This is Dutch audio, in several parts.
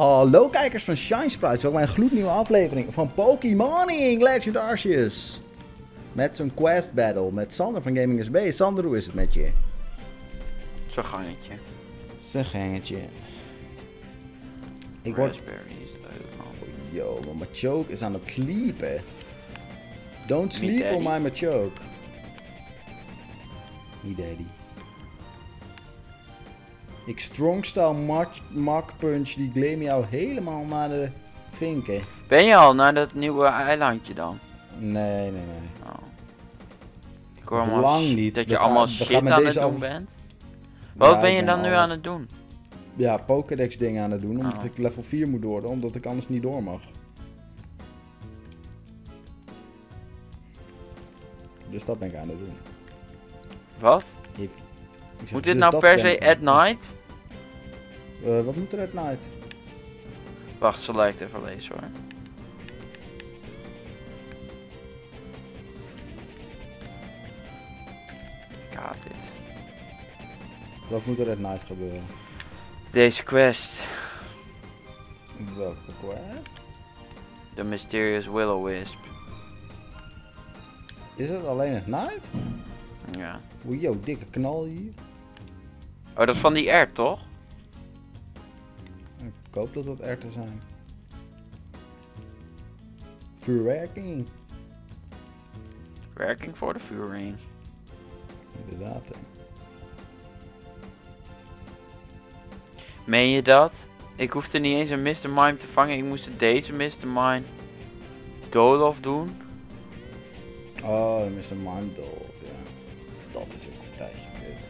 Hallo kijkers van ShineSprites, welkom bij een gloednieuwe aflevering van Pokémon Legends: Arceus. Met zo'n quest battle met Sander van GamingSB. Sander, hoe is het met je? Zo'n gangetje. Zo'n gangetje. Ik word... Raspberry is leuk, man. Yo, mijn Machoke is aan het sliepen. Don't sleep on my Machoke. Niet daddy. Ik strongstyle Mach Punch, die gleem jou helemaal naar de vinken. Ben je al naar dat nieuwe eilandje dan? Nee, nee, nee. Oh. Ik hoor allemaal niet. Dat je allemaal shit aan het doen bent. Wat ben je dan nu aan het doen? Ja, Pokédex dingen aan het doen, omdat ik level 4 moet worden, omdat ik anders niet door mag. Dus dat ben ik aan het doen. Wat? Zeg, moet dit dus nou per se at night? Wat moet er at night? Wacht, ze lijkt even lezen hoor. Ik haat dit. Wat moet er at night gebeuren? Deze quest. Welke quest? The Mysterious Will-O-Wisp. Is het alleen at night? Ja. Oei, yo, dikke knal hier. Oh, dat is van die ert, toch? Ik hoop dat dat erten zijn. Vuurwerking. Werking voor de vuurring. Inderdaad, hè. Meen je dat? Ik hoefde niet eens een Mr. Mime te vangen. Ik moest deze Mr. Mime Dolof doen. Oh, Mr. Mime Dolof, ja. Dat is ook een tijdje kut.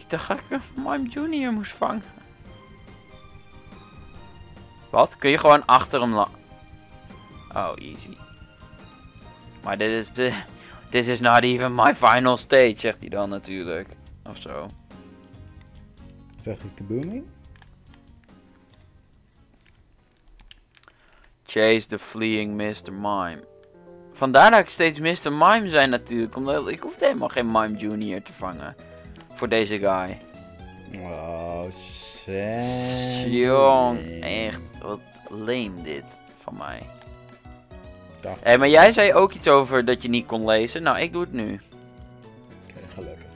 Ik dacht dat ik Mime Junior moest vangen. Wat? Kun je gewoon achter hem la... Oh, easy. Maar dit is de... This is not even my final stage, zegt hij dan natuurlijk. Of zo. Zeg ik kabooming? Chase the fleeing Mr. Mime. Vandaar dat ik steeds Mr. Mime zijn natuurlijk, omdat ik hoefde helemaal geen Mime Junior te vangen. Voor deze guy. Oh, shit. Jong, echt, wat leem dit van mij. Hé, hey, maar jij zei ook iets over dat je niet kon lezen. Nou, ik doe het nu. Oké, gelukkig.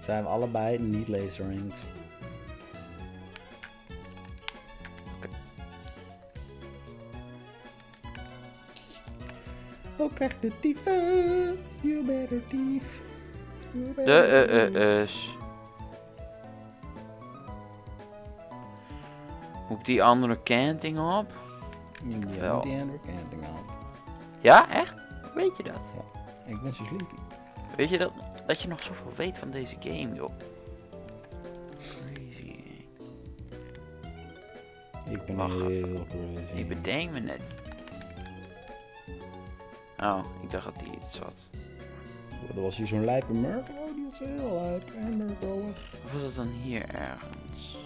Zijn we allebei niet lezerings. Oh, krijg de tyfus. You better thief. You better de Moet ik die andere kanting op? Ik moet die andere kanting op. Ja, echt? Weet je dat? Ja, ik ben zo sleepy. Weet je dat, je nog zoveel weet van deze game, joh? Crazy. Ik ben heel crazy. Ik bedenk me net. Oh, ik dacht dat hij iets had. Er was hier zo'n lijpe Murko, die was heel lijp. En Murko weg. Of was dat dan hier ergens?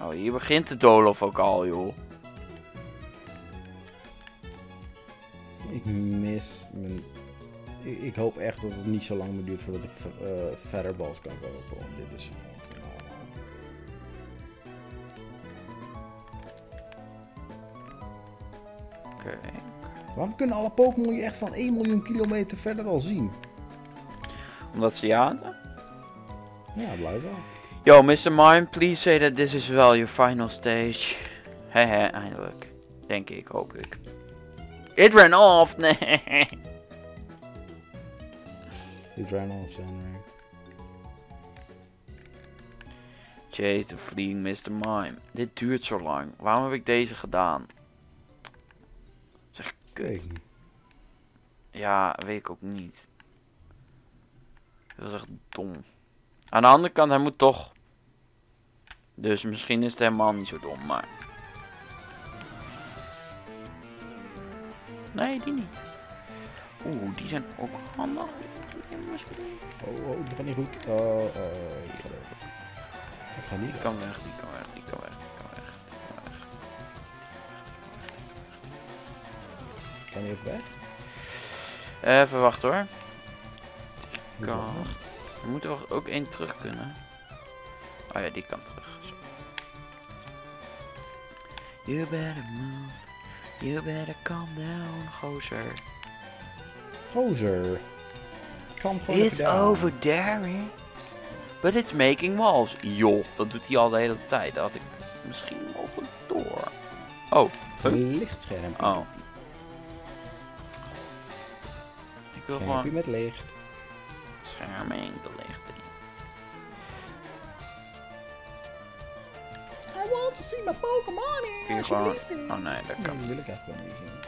Oh, hier begint de Dolof ook al, joh. Ik mis mijn... Ik hoop echt dat het niet zo lang meer duurt voordat ik verder bals kan kopen. Want dit is... Okay. Waarom kunnen alle Pokémon je echt van 1 miljoen kilometer verder al zien? Omdat ze jaten? Ja, blijkbaar. Yo, Mr. Mime, please say that this is well your final stage. Hehe, eindelijk. Denk ik, hoop ik. It ran off! Nee. It ran off, Sander. Chase the fleeing Mr. Mime. Dit duurt zo lang. Waarom heb ik deze gedaan? Zeg kut. Ja, weet ik ook niet. Dat is echt dom. Aan de andere kant, hij moet toch. Dus misschien is het helemaal niet zo dom, maar... Nee, die niet. Oeh, die zijn ook handig. Oh, oh, dat gaat niet goed. Die gaat weg. Dat gaat niet. Die kan weg, die kan weg, die kan weg, die kan weg. Kan die ook weg? Even wachten hoor. Die kan Er moet er ook één terug kunnen. Oh ja, die kan terug. Zo. You better move. You better calm down, gozer. Gozer. Calm gewoon down. It's over there, but it's making walls. Joh, dat doet hij al de hele tijd. Dat had ik misschien mogelijk door. Oh. Een lichtscherm. Oh. Ik wil gewoon... Heb je met licht? Scherming, de licht. I want to see my Pokémon in. Kun je gewoon... Oh nee, dat kan. Dat wil ik echt wel niet zien.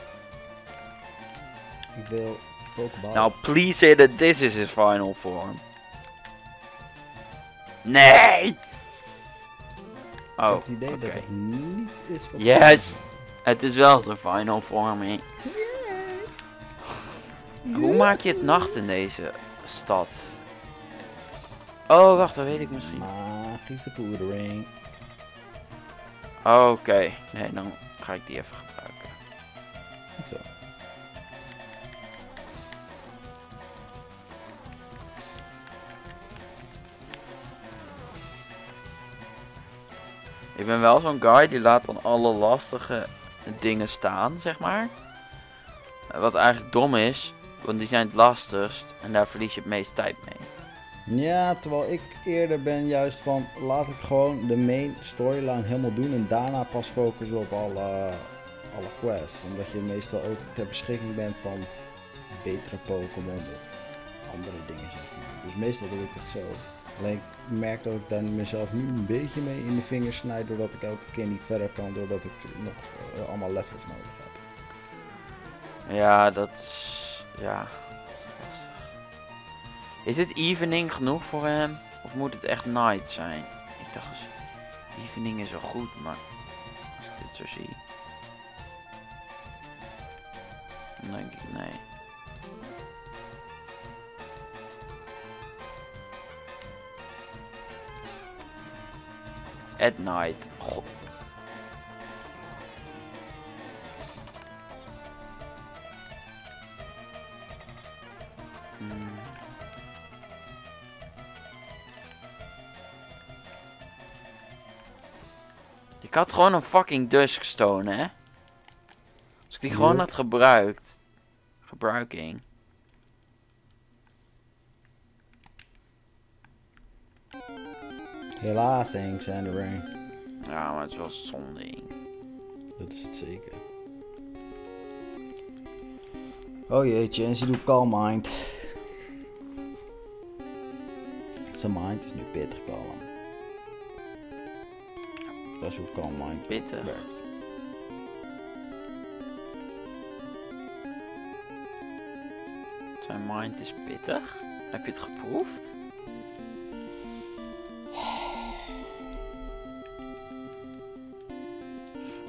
Ik wil Pokémon. Now please say that this is his final form. Nee! Oh, het idee dat het niet is wat... Yes! Het is wel zijn final form, he. Yeah. Hoe maak je het nacht in deze stad? Oh, wacht, dat weet ik misschien. Magische poedering. Oké, nee, dan ga ik die even gebruiken. Zo. Ik ben wel zo'n guy die laat dan alle lastige dingen staan, zeg maar. Wat eigenlijk dom is, want die zijn het lastigst en daar verlies je het meest tijd mee. Ja, terwijl ik eerder ben juist van, laat ik gewoon de main storyline helemaal doen en daarna pas focussen op alle quests. Omdat je meestal ook ter beschikking bent van betere Pokémon of andere dingen, zeg maar. Dus meestal doe ik het zo. Alleen ik merk dat ik daar mezelf nu een beetje mee in de vingers snijd, doordat ik elke keer niet verder kan, doordat ik nog allemaal levels nodig heb. Ja, dat is... ja... Is het evening genoeg voor hem? Of moet het echt night zijn? Ik dacht dus... Evening is wel goed, maar... Als ik dit zo zie... Dan denk ik nee. At night. God. Ik had gewoon een fucking Duskstone, hè? Als ik die gewoon had gebruikt. Gebruiking. Helaas, Henk, Sander. Ja, maar het is wel zonde, Henk. Dat is het zeker. Oh jeetje, en ze doet Calm Mind. Zijn mind is nu pittig kalm. Dat is hoe Calm Mind pittig werkt. Zijn mind is pittig? Heb je het geproefd?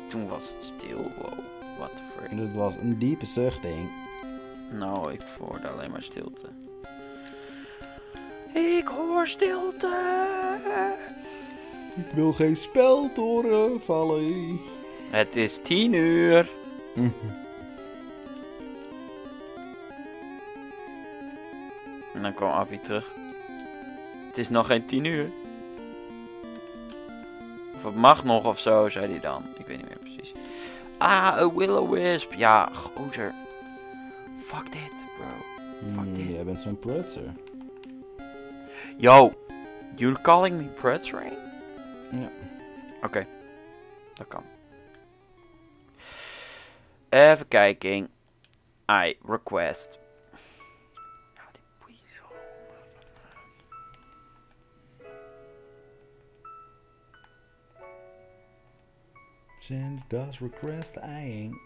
Toen was het stil, wow, what the frick. Dit was een diepe zucht, denk. Nou, ik hoorde alleen maar stilte. Ik hoor stilte! Ik wil geen speltoren vallen. Het is 10 uur. En dan kwam Abby terug. Het is nog geen 10 uur. Of het mag nog of zo, zei hij dan. Ik weet niet meer precies. Ah, een Will-O-Wisp. Ja, gozer. Fuck dit, bro. Fuck dit. Jij bent zo'n pretzer. Yo, you calling me pretzering? Ja. Oké, dat kan. Even kijken. I request. Does request eyeing.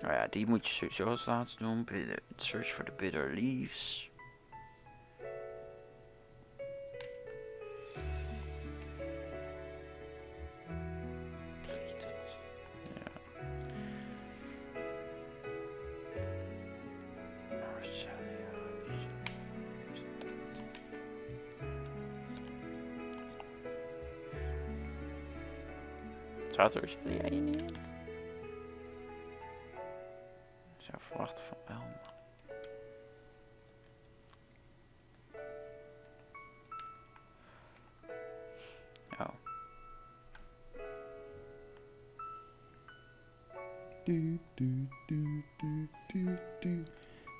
Nou ja, die moet je zoals laatst doen. Search for the bitter leaves. Zaterdag zit jij hier niet in? Ik zou verwachten van wel, man.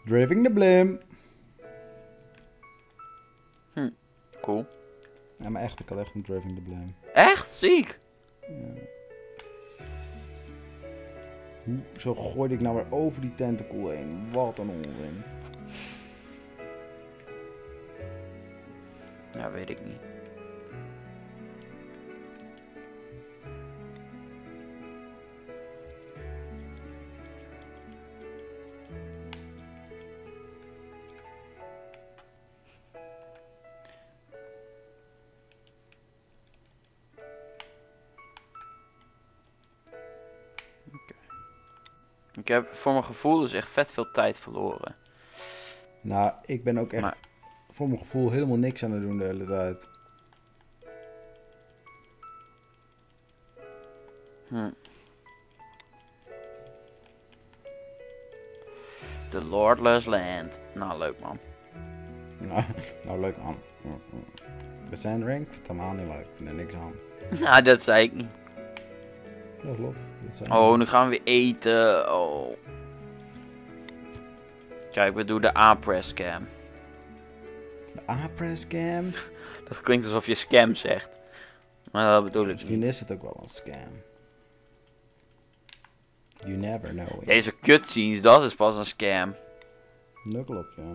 Driving the blimp. Cool. Ja, maar echt, ik had echt een driving the blimp. Echt? Ziek! Ja. Zo gooide ik nou weer over die tentacle heen. Wat een onzin. Ja, weet ik niet. Ik heb voor mijn gevoel dus echt vet veel tijd verloren. Nou, ik ben ook echt voor mijn gevoel helemaal niks aan het doen de hele tijd. The Lordless Land. Nou, leuk man. Nou, leuk man. Besendering? Ik vind het helemaal niet leuk. Ik vind er niks aan. Nou, dat zei ik niet. Dat klopt. Oh, nu gaan we weer eten. Oh. Kijk, we doen de A-press scam. De A-press scam? Dat klinkt alsof je scam zegt. Maar dat bedoel ik niet. Misschien is het ook wel een scam. You never know. It. Deze cutscenes, dat is pas een scam. Dat klopt, ja.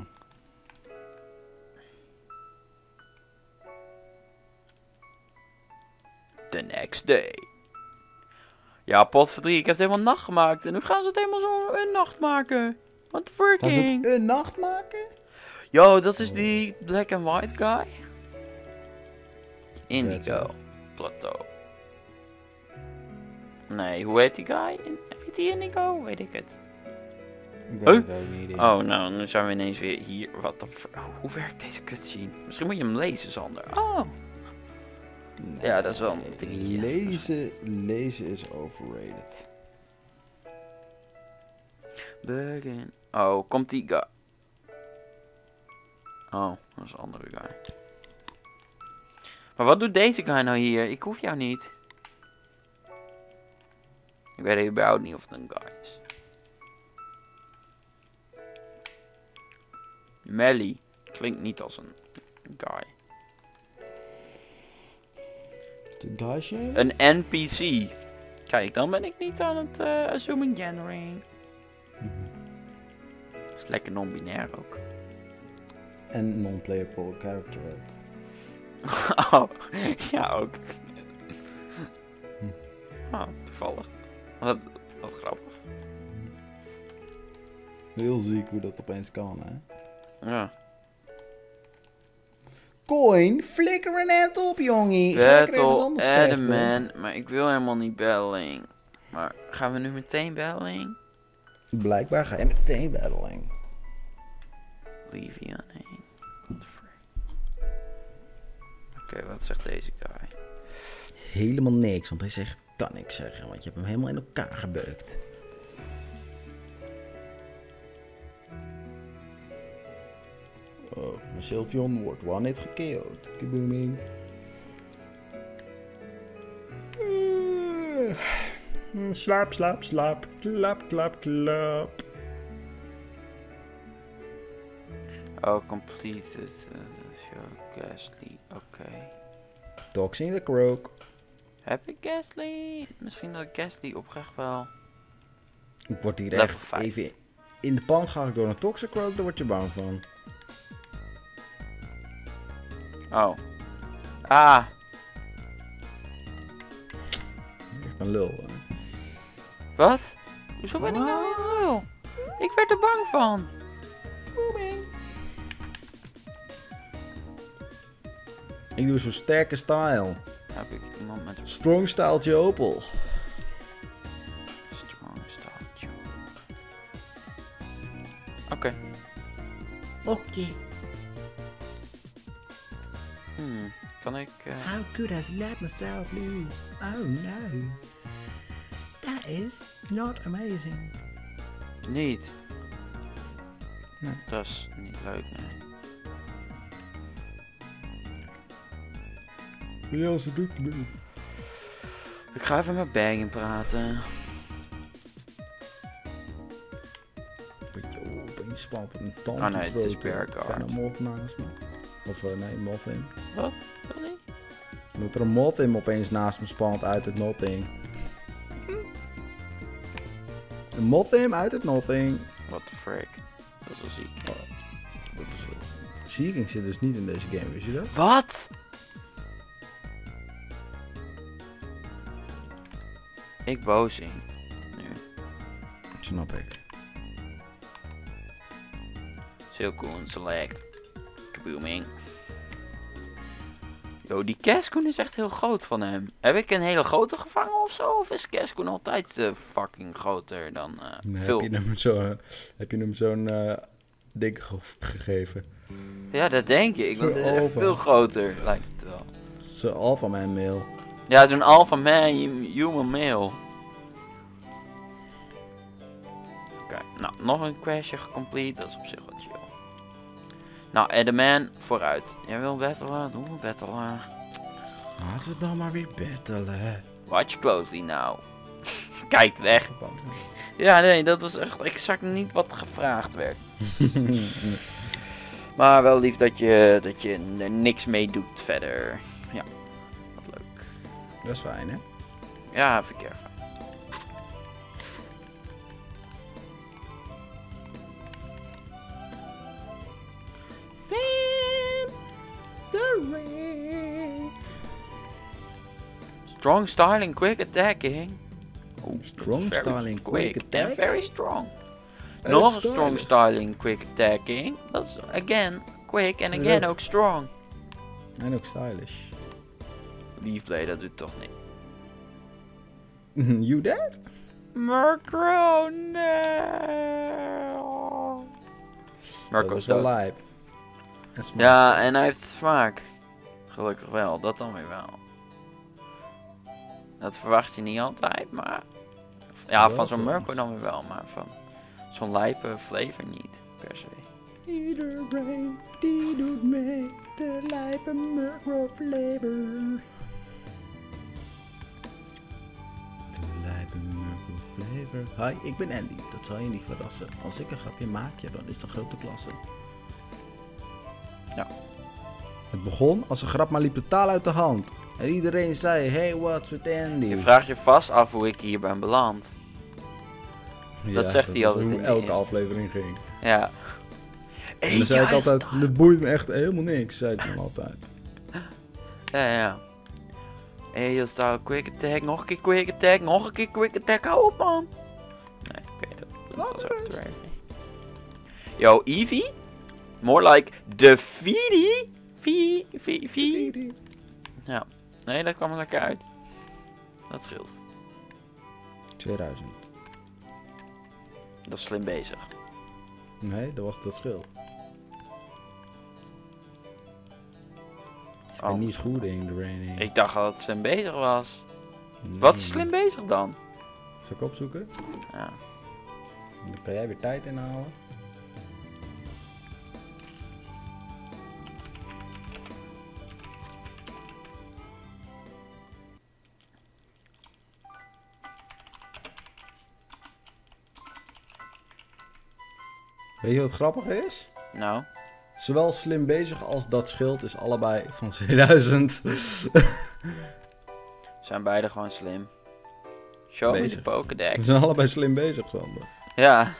The next day. Ja, potverdrie, ik heb het helemaal nacht gemaakt. En nu gaan ze het helemaal zo een nacht maken. What the freaking? Gaan ze het een nacht maken? Yo, dat is die black and white guy. Indigo Plateau. Nee, hoe heet die guy? Heet die Indigo? Weet ik het. Huh? Oh, nou, nu zijn we ineens weer hier. Wat de hoe werkt deze cutscene? Misschien moet je hem lezen, Sander. Oh. Nee, ja, dat is wel een dingetje. Lezen is overrated. Begin. Oh, komt die guy. Oh, dat is een andere guy. Maar wat doet deze guy nou hier? Ik hoef jou niet. Ik weet überhaupt niet of het een guy is. Melly. Klinkt niet als een guy. Een NPC. Kijk, dan ben ik niet aan het assuming generating. Dat is lekker non-binair ook. En non-playable character. Oh, ja ook. Oh, toevallig. Wat grappig. Heel ziek hoe dat opeens kan, hè? Ja. Coin, flikker een hand op, jongie. Battle Adamant, maar ik wil helemaal niet battling. Maar gaan we nu meteen battling? Blijkbaar ga je meteen battling. Levian heen. Oké, wat zegt deze guy? Helemaal niks, want hij zegt kan ik zeggen, want je hebt hem helemaal in elkaar gebeukt. Oh, mijn Sylveon wordt one-hit gekeeld. Kabooming. Slaap, slaap, slaap. Klap, klap, klap. Oh, completed. Gastly. Oké. Toxin de Croak. Heb ik Gastly? Misschien dat ik Gastly oprecht wel. Ik word hier echt even in de pan gehaald door een Toxic Croak, daar word je bang van. Oh. Ah. Echt een lul, hè? Wat? Hoezo ben ik nou een lul? Ik werd er bang van. Booming. Ik doe zo'n sterke style. Heb ik iemand met een strong styletje Opel. Strong styletje. Oké. Oké. Kan ik... How could I let myself lose? Oh no. That is not amazing. Niet. Nee. Dat is niet leuk, nee. Ja, als het doet, nee. Ik ga even met Bergen praten. die spaalt een tand. Oh nee, het is Bearguard. Of nee, Mothim. Wat? Wat nee? Omdat er een Mothim opeens naast me spant uit het nothing. Een Mothim uit het nothing. What the frick? Dat is wel ziek. Oh, dat is wel... Seeking zit dus niet in deze game, wist je dat? Wat? Ik bozing. Nu. Dat snap ik. Silcoon select. Kabooming. Yo, die Cascoon is echt heel groot van hem. Heb ik een hele grote gevangen ofzo? Of is Cascoon altijd fucking groter dan veel? Heb je hem zo'n dikke gegeven? Ja, dat denk ik. Dat is echt veel groter, lijkt het wel. Zo'n alpha man male. Ja, zo'n alpha man human male. Oké, nou, nog een questje gecomplete. Dat is op zich wat chill. Nou, Adamant, vooruit. Jij wil battelen? Doen we battelen. Laten we dan maar weer battelen. Watch closely now. Kijk weg. Ja, nee, dat was echt exact niet wat gevraagd werd. Maar wel lief dat je er niks mee doet verder. Ja, wat leuk. Dat is fijn, hè? Ja, even keer fijn. Sam the Ring. Strong styling, quick attacking. Oh, strong styling, quick attack. Very strong. Nog strong styling, quick attacking. Dat is again quick en again ook strong. En ook stylish. Leafblade, dat doet toch niet. You dead? Murkrow, no. Murkrow is alive. Ja, en hij heeft het vaak. Gelukkig wel, dat dan weer wel. Dat verwacht je niet altijd, maar... Ja, van zo'n Murkrow dan weer wel, maar van... Zo'n lijpe flavor niet, per se. Ieder brain, die doet mee, de lijpe Murkrow flavor. De lijpe Murkrow flavor. Hi, ik ben Andy, dat zal je niet verrassen. Als ik een grapje maak, ja, dan is de grote klasse. Ja. Het begon als een grap, maar liep totaal uit de hand. En iedereen zei, hey, what's with Andy? Je vraagt je vast af hoe ik hier ben beland. Ja, dat zegt hij altijd hoe elke aflevering ging. Ja. En dan zei ik altijd, dat boeit me echt helemaal niks, zei ik dan altijd. Ja, ja. Hey, je staat quick attack, nog een keer quick attack, nog een keer quick attack, hou op man! Nee, oké, dat was ook trash. Yo, Eevee? More like the Feedy. Feedy. Ja, nee, dat kwam er lekker uit. Dat scheelt. 2000. Dat is slim bezig. Nee, dat was dat scheelt. Oh, en niet goed in de raining. Ik dacht dat het slim bezig was. Nee. Wat is slim bezig dan? Zal ik opzoeken? Ja. Dan kan jij weer tijd inhalen. Weet je wat grappig is? Nou? Zowel slim bezig als dat schild is allebei van 2000. Zijn beide gewoon slim. Show bezig. Me de Pokédex. We zijn allebei slim bezig, Sander. Ja.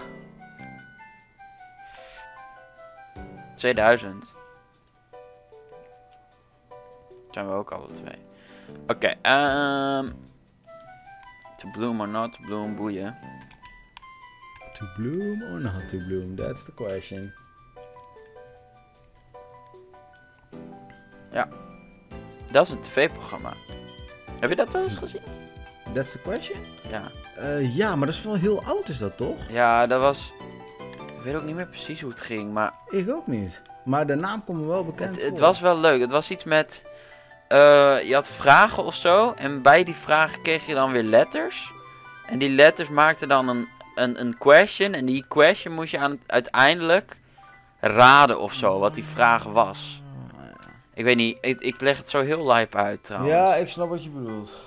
2000. Zijn we ook alle twee. Oké, to bloom or not to bloom, boeien. To bloom or not to bloom, that's the question. Ja, dat is een tv-programma. Heb je dat wel eens gezien? That's the question? Ja. Ja, maar dat is wel heel oud is dat toch? Ja, dat was... Ik weet ook niet meer precies hoe het ging, maar... Ik ook niet. Maar de naam komt me wel bekend voor. Het was wel leuk. Het was iets met... je had vragen of zo. En bij die vragen kreeg je dan weer letters. En die letters maakten dan een question. En die question moest je uiteindelijk raden of zo. Wat die vraag was. Ik weet niet. Ik leg het zo heel lijp uit trouwens. Ja, ik snap wat je bedoelt.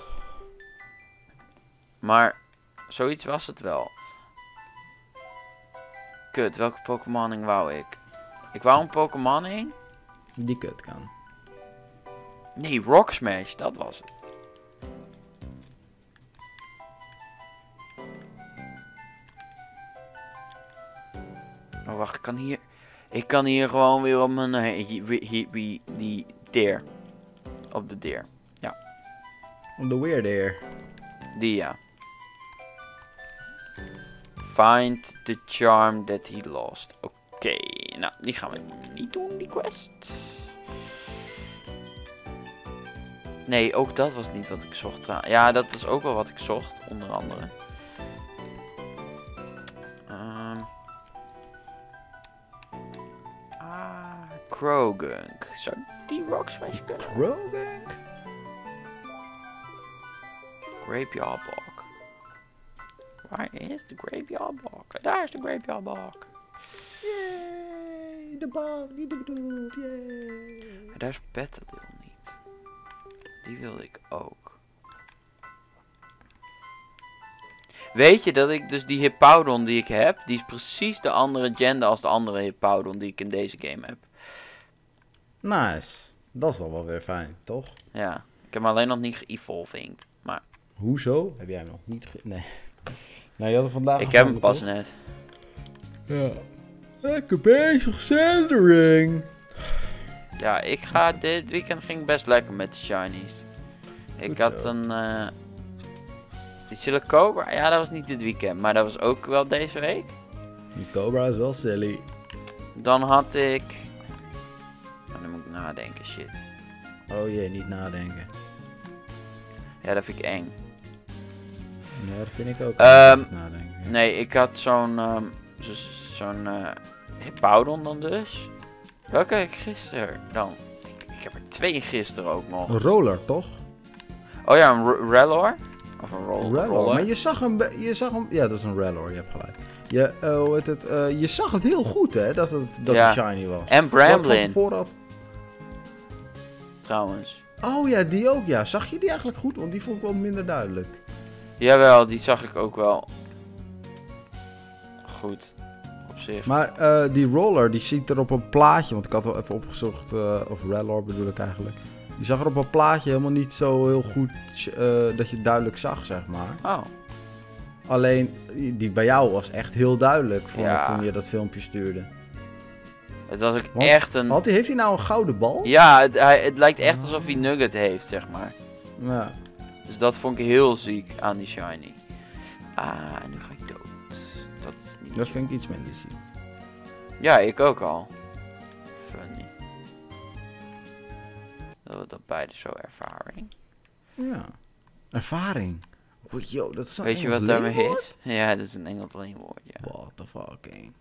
Maar zoiets was het wel. kut. Welke Pokémoning wou ik? Ik wou een Pokémoning die kut kan. Nee, Rock Smash, dat was het. Oh, wacht, ik kan hier... Ik kan hier gewoon weer op mijn... die deer. Op de deer. Ja. Op de weerdeer. Die, ja. Find the charm that he lost. Oké. Nou, die gaan we niet doen, die quest. Nee, ook dat was niet wat ik zocht. Ja, dat was ook wel wat ik zocht, onder andere. Krogunk. Zou die Rock Smash kunnen? Krogunk? Graveyard Block. Waar is de Graveyard Block? Daar is de Graveyard Block. Yay, de bak die ik bedoel. Yay. Maar daar is Petilil niet. Die wilde ik ook. Weet je dat ik dus die Hippowdon die ik heb, die is precies de andere gender als de andere Hippowdon die ik in deze game heb. Nice. Dat is dan wel weer fijn, toch? Ja. Ik heb hem alleen nog niet ge-evolvingd, maar... Hoezo? Heb jij hem nog niet ge... Nee. Nou, je had hem vandaag... Ik heb hem pas net. Ja. Lekker bezig, Sandering. Ja, ik ga... Dit weekend ging best lekker met de shinies. Ik had een... Die silly cobra. Ja, dat was niet dit weekend, maar dat was ook wel deze week. Die cobra is wel silly. Dan had ik... Nadenken, shit. Oh jee, niet nadenken. Ja, dat vind ik eng. Ja, dat vind ik ook niet nadenken. Ja. Nee, ik had zo'n... Hippowdon dan dus. Welke heb ik gisteren dan? Ik heb er twee gisteren ook nog. Een Rallor, toch? Oh ja, een Rallor. Of een Rallor. Maar je zag hem... Ja, dat is een Rallor, je hebt gelijk. Je zag het heel goed, hè? Dat het shiny was. En Bramblin. Trouwens. Oh ja, die ook, ja. Zag je die eigenlijk goed? Want die vond ik wel minder duidelijk. Jawel, die zag ik ook wel goed op zich. Maar die Rallor, die ziet er op een plaatje, want ik had wel even opgezocht, of Rallor bedoel ik eigenlijk. Die zag er op een plaatje helemaal niet zo heel goed dat je het duidelijk zag, zeg maar. Oh. Alleen, die bij jou was echt heel duidelijk van toen je dat filmpje stuurde. Het was ook echt een... Heeft hij nou een gouden bal? Ja, het lijkt echt alsof hij Nugget heeft, zeg maar. Ja. Dus dat vond ik heel ziek aan die shiny. Ah, nu ga ik dood. Dat is niet... Dat vind ik iets minder ziek. Ja, ik ook al. Funny. Dat we dat beide zo ervaring. Ja. Ervaring? Oh, yo, dat is een Weet je wat daarmee is? Ja, dat is een Engels leenwoord, ja. What the fucking...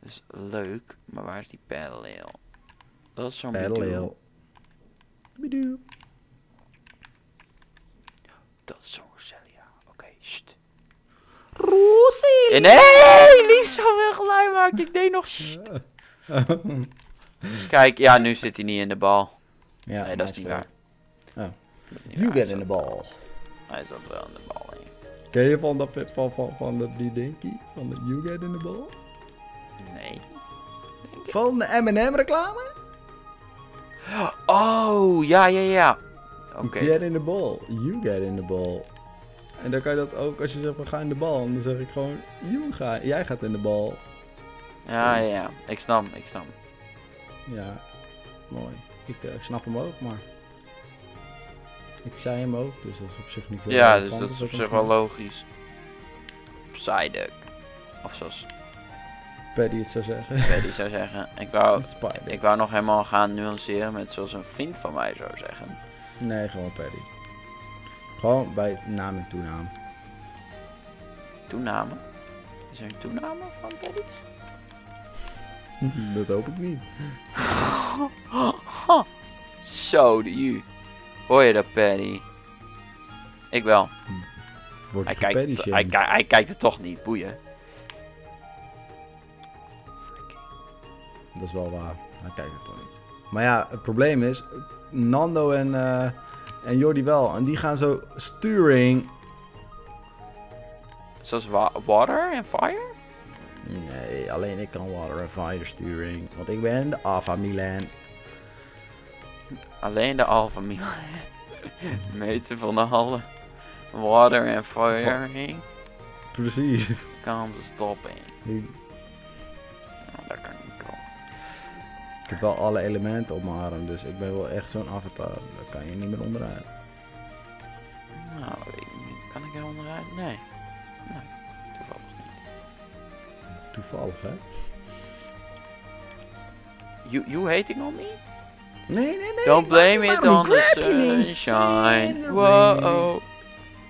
Dat is leuk, maar waar is die Petilil? Dat is zo'n Petilil. Bedoel. Dat is zo'n Roselia. Oké, sst. Roselia! Nee, niet zoveel geluid maakt. Ik deed nog sst. Kijk, ja, nu zit hij niet in de bal. Ja, nee, dat is niet waar. Oh. You get in de bal. Hij zat wel in de bal, hè. Ken je van dat die dinkie? Van de you get in de bal? Nee. Van de M&M reclame? Oh, ja. Okay. Get in the ball. You get in the ball. En dan kan je dat ook als je zegt, ga in de bal. En dan zeg ik gewoon, jij gaat in de bal. Ja, zoals. Ja. Ik snap. Ja, mooi. Ik snap hem ook, maar... Ik zei hem ook, dus dat is op zich niet heel relevant. Ja, dus dat is op zich wel logisch. Psyduck. Of zoals... Paddy het zou zeggen. Paddy zou zeggen. Ik wou nog helemaal gaan nuanceren met zoals een vriend van mij zou zeggen. Nee, gewoon Paddy. Gewoon bij naam en toenaam. Toename? Is er een toename van Paddy? Dat hoop ik niet. Zo, u. Hoor je dat, Paddy? Ik wel. Hij kijkt het toch niet, boeien. Dat is wel waar. Hij kijkt het toch niet. Maar ja, het probleem is... Nando en Jordi wel. En die gaan zo... Sturing... Zoals water en fire? Nee, alleen ik kan water en fire sturing. Want ik ben de Alpha Milan. Alleen de Alpha Milan. Meten van de hallen. Water en fire. Precies. Kansen stoppen. Nou, daar kan ik niet komen. Ik heb wel alle elementen op mijn arm, dus ik ben wel echt zo'n avatar. Daar kan je niet meer onderuit. Nou, kan ik er onderuit? Nee. Nee, toevallig niet. Toevallig, hè? You hating on me? Nee, nee, nee. Don't blame it on the sunshine. Wow.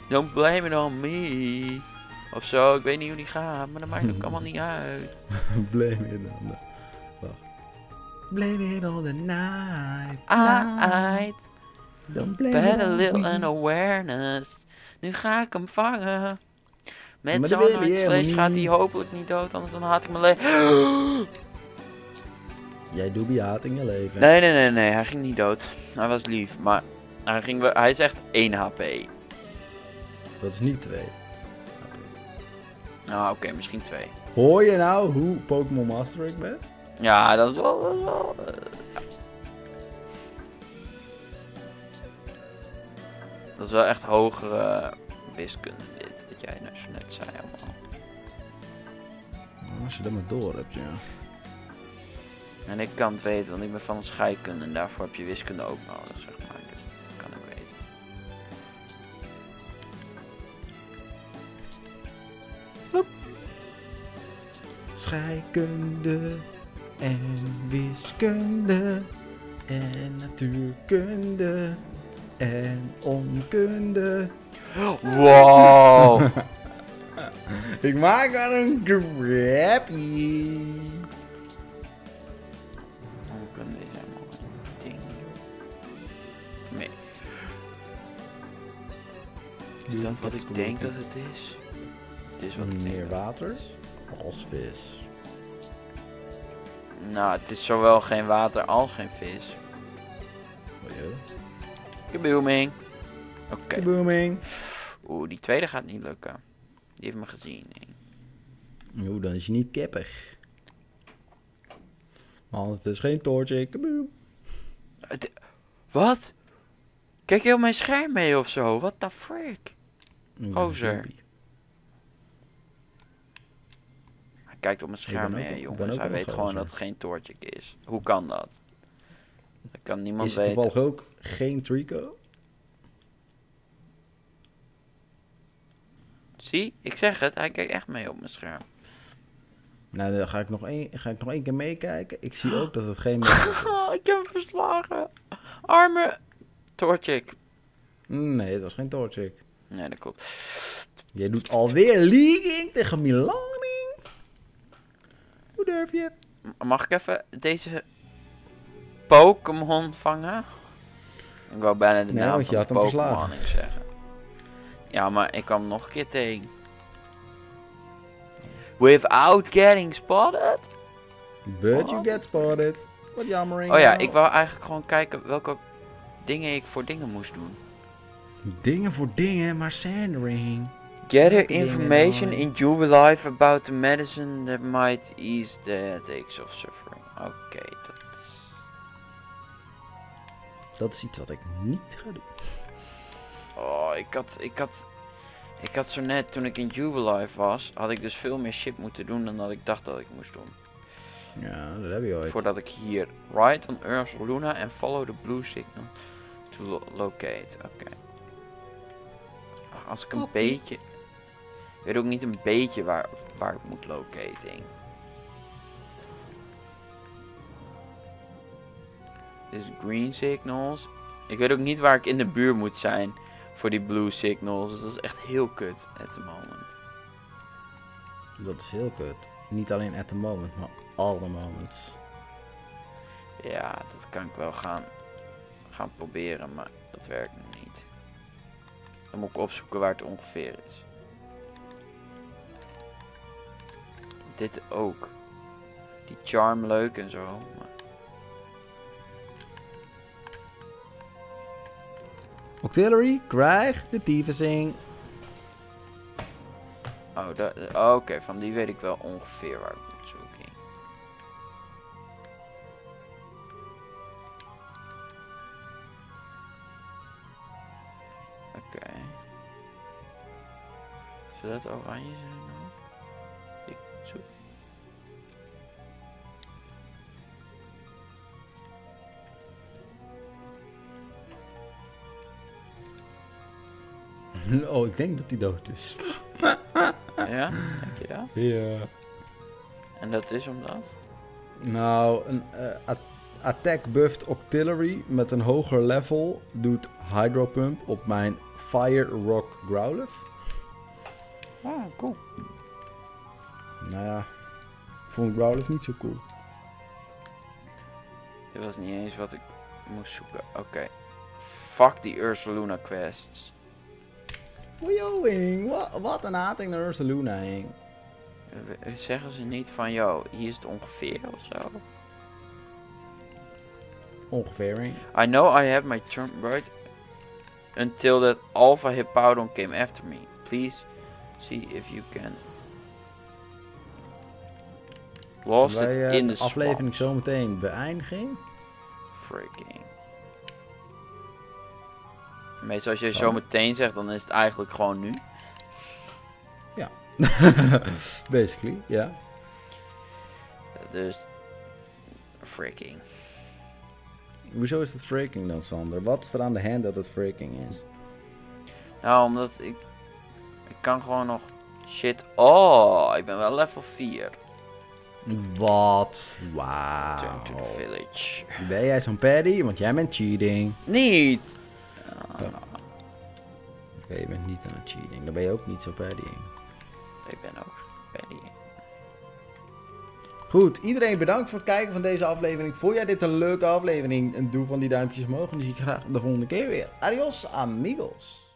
Don't blame it on me. Of zo, ik weet niet hoe die gaat, maar dat maakt ook allemaal niet uit. Blame it on the... Wacht. Blame it on the night. Night. Don't blame it on a little unawareness. Nu ga ik hem vangen. Met zo'n hartsvlees gaat hij hopelijk niet dood, anders dan haat ik mijn leven. Jij doet bij haat in je leven. Nee, nee, nee, nee, hij ging niet dood. Hij was lief, maar hij is echt 1 HP. Dat is niet 2. Nou, oké, misschien 2. Hoor je nou hoe Pokémon Master ik ben? Ja, dat is wel... Dat is wel echt hogere wiskunde dit, wat jij nou zo net zei allemaal. Als je dat maar door hebt, ja. En ik kan het weten, want ik ben van scheikunde en daarvoor heb je wiskunde ook nodig, zeg maar. Dus dat kan ik weten. Loop. Scheikunde en wiskunde en natuurkunde. En onkunde. Wow. Ik maak aan een grapje. Onkunde is helemaal een ding. Nee. Is dat wat ik denk dat het is? Het is wat ik denk. Meer water als vis. Nou, het is zowel geen water als geen vis. Kabooming. Oké. Kabooming. Oeh, die tweede gaat niet lukken. Die heeft me gezien. Nee. Oeh, dan is hij niet kippig. Want het is geen Torchic. Kaboom. Wat? Kijk heel mijn scherm mee of zo. What the frick? Gozer. Hij kijkt op mijn scherm mee, jongens. Hij weet gewoon dat het geen Torchic is. Hoe kan dat? Dat kan niemand weten. Is het toevallig ook geen Trico? Zie, ik zeg het. Hij kijkt echt mee op mijn scherm. Nou, dan ga ik nog één keer meekijken. Ik zie ook dat het geen... Ik heb hem verslagen. Arme Torchic. Nee, het was geen Torchic. Nee, dat klopt. Jij doet alweer leaking tegen Milaning. Hoe durf je? Mag ik even deze... Pokémon vangen? Ik wou bijna de naam van Pokémon zeggen. Ja, maar ik kwam nog een keer tegen. Without getting spotted? But you get spotted. Wat jammering. Oh ja, ik wou eigenlijk gewoon kijken welke dingen ik voor dingen moest doen. Dingen voor dingen, maar sandering. Gather information in Jubilife about the medicine that might ease the headaches of suffering. Oké, dat is iets wat ik niet ga doen. Oh, ik had zo net, toen ik in Jubilife was, had ik dus veel meer shit moeten doen dan dat ik dacht dat ik moest doen. Ja, dat heb je ooit. Voordat ik hier ride on Ursaluna en follow the blue signal to locate. Oké. Als ik een beetje... Ik weet ook niet een beetje waar ik moet locating. Dus green signals. Ik weet ook niet waar ik in de buurt moet zijn voor die blue signals. Dus dat is echt heel kut at the moment. Dat is heel kut. Niet alleen at the moment, maar alle moments. Ja, dat kan ik wel gaan proberen, maar dat werkt nog niet. Dan moet ik opzoeken waar het ongeveer is. Dit ook. Die charm leuk en zo, maar... Octillery, krijg de tyfusing. Oh, oké, van die weet ik wel ongeveer waar ik moet zoeken. Oké. Zou dat oranje zijn dan? Ik zoek. Oh, ik denk dat hij dood is. Ja? Denk je dat? Ja. En dat is omdat? Nou, een attack buffed Octillery met een hoger level doet Hydro Pump op mijn Fire Rock Growlithe. Ah, cool. Nou ja, ik vond Growlithe niet zo cool. Dit was niet eens wat ik moest zoeken. Oké. Fuck die Ursaluna quests. Wat een hating naar Ursaluna heen. Zeggen ze niet van, yo, hier is het ongeveer of zo? Ongeveer. I know I have my turn right until that Alpha Hippowdon came after me. Please see if you can. Lost it in de aflevering zo meteen beëindiging. Freaking. Meestal als je zo meteen zegt, dan is het eigenlijk gewoon nu. Ja. Basically, ja. Yeah. Dus... freaking. Hoezo is het freaking dan, Sander? Wat is er aan de hand dat het freaking is? Nou, omdat ik... ik kan gewoon nog... shit... oh, ik ben wel level 4. Wat? Wauw. Turn to the village. Ben jij zo'n Paddy? Want jij bent cheating. Niet! Oké, je bent niet aan het cheating. Dan ben je ook niet zo paddying. Ik ben ook paddying. Goed, iedereen bedankt voor het kijken van deze aflevering. Vond jij dit een leuke aflevering? Doe van die duimpjes omhoog en dan zie ik graag de volgende keer weer. Adios, amigos.